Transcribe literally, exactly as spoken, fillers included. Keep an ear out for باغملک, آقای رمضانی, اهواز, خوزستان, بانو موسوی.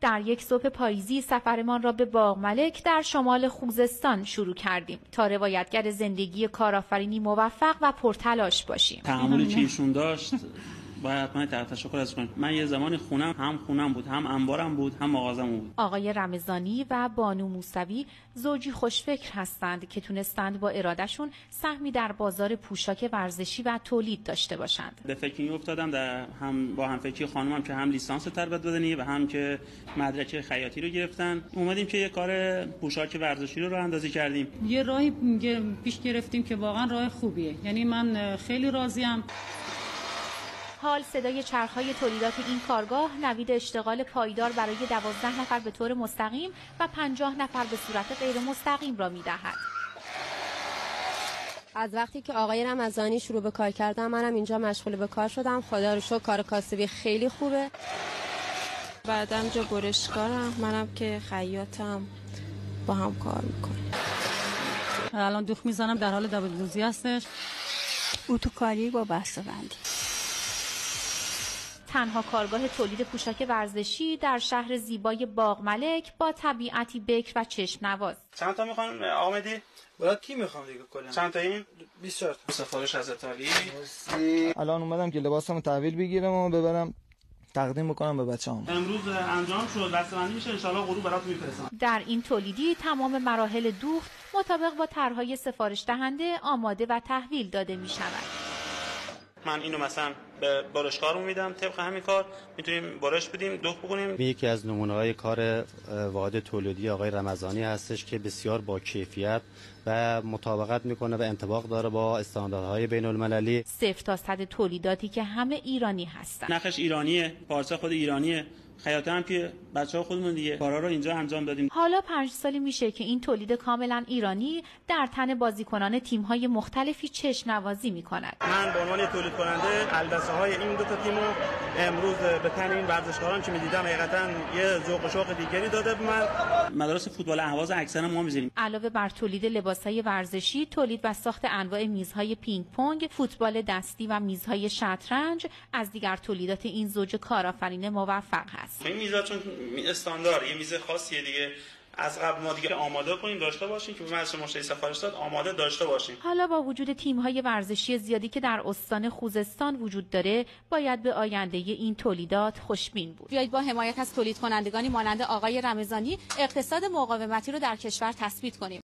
در یک صبح پاییزی سفرمان را به باغملک در شمال خوزستان شروع کردیم تا روایتگر زندگی کارآفرینی موفق و پرتلاش باشیم. تعاملی که ایشون داشت باید من تشکر ازش کنم. من یه زمانی خونم هم خونم بود، هم انبارم بود، هم مغازم بود. آقای رمضانی و بانو موسوی زوجی خوشفکر هستند که تونستند با ارادهشون سهمی در بازار پوشاک ورزشی و تولید داشته باشند. به فکر این افتادم در هم با هم فکری خانومم که هم لیسانس تربیت بدنی و هم که مدرک خیاطی رو گرفتن، اومدیم که یه کار پوشاک ورزشی رو راه اندازی کردیم. یه راهی پیش گرفتیم که واقعا راه خوبیه. یعنی من خیلی راضیم. حال صدای چرخهای تولیدات این کارگاه نوید اشتغال پایدار برای دوازده نفر به طور مستقیم و پنجاه نفر به صورت غیر مستقیم را می‌دهد. از وقتی که آقای رمضانی شروع به کار کردن منم اینجا مشغول به کار شدم. خدا رو شکر کار کاسبی خیلی خوبه. بعدم جا برشکارم، منم که خیاطم با هم کار میکنم. الان دوخ میزنم، در حال دوزی هستش. اتوکاری با بسته‌بندی. تنها کارگاه تولید پوشاک ورزشی در شهر زیبای باغملک با طبیعتی بکر و چشم نواز. چند تا میخوان آمدی؟ برات کی میخوام دیگه کلا؟ چند تا این؟ بیست و چهار تا. سفارش از ایتالیا. الان اومدم که لباسمو تحویل بگیرم و ببرم تقدیم بکنم به بچه‌ام. امروز انجام شد، بسته‌بندی میشه ان شاءالله غروب برات میفرستم. در این تولیدی تمام مراحل دوخت مطابق با طرح‌های سفارش دهنده آماده و تحویل داده میشود. من اینو مثلا به بارشکارمون میدم، طبق همین کار میتونیم بارش بدیم، دوخت بکنیم. یکی از نمونه‌های کار واحد تولیدی آقای رمضانی هستش که بسیار با کیفیت و مطابقت میکنه و انطباق داره با استانداردهای بین المللی. صفر تا صد تولیداتی که همه ایرانی هستن. نقش ایرانیه، پارچه خود ایرانیه، خیاطی هم که بچه‌ها خودمون دیگه کارا رو اینجا انجام دادیم. حالا پنج سالی میشه که این تولید کاملا ایرانی در تن بازیکنان تیم‌های مختلفی چشم نوازی می‌کند. من به عنوان تولید کننده البسه‌های این دو تا تیمو امروز به تن این ورزشکاران که می‌دیدم حقیقتا یه ذوق و شوق دیگری داده به من. مدارس فوتبال اهواز اکثر ما می‌ذاریم. علاوه بر تولید لباس‌های ورزشی، تولید و ساخت انواع میزهای پینگ پنگ، فوتبال دستی و میزهای شطرنج از دیگر تولیدات این زوج کارآفرین موفق است. این میزا چون استاندارد یه میز خاصیه دیگه، از قبل ما دیگه آماده کنیم داشته باشیم که ما از مشتری سفارش داد آماده داشته باشیم. حالا با وجود تیم‌های ورزشی زیادی که در استان خوزستان وجود داره باید به آینده این تولیدات خوشبین بود. بیایید با حمایت از تولید کنندگانی مانند آقای رمضانی اقتصاد مقاومتی رو در کشور تثبیت کنیم.